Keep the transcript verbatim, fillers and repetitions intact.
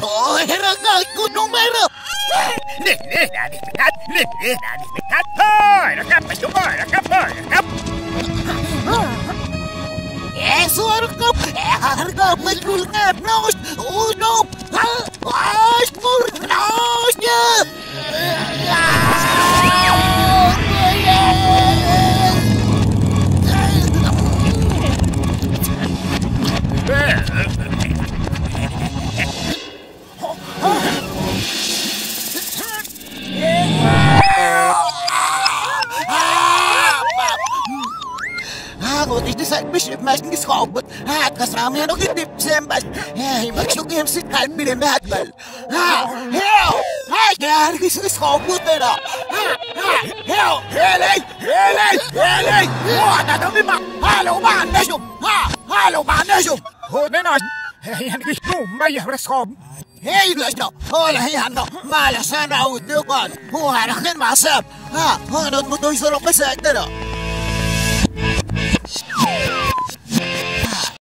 Oleheraga numero. Ne ne nani kat ne ne nani kat hoy la capa chupa la capa la capa. Eso arco arco metrulga nos uno as por nos What is this? I wish it must be solved, but I can't remember the hell, I can't. This is all good enough. Hell, really, really, really. What? I don't remember. Hello, man. Hello, man. Hello, man. Hello, man. Hey, guys, no, all I have no, my son, I would do one. Who I myself. Ah, I don't know.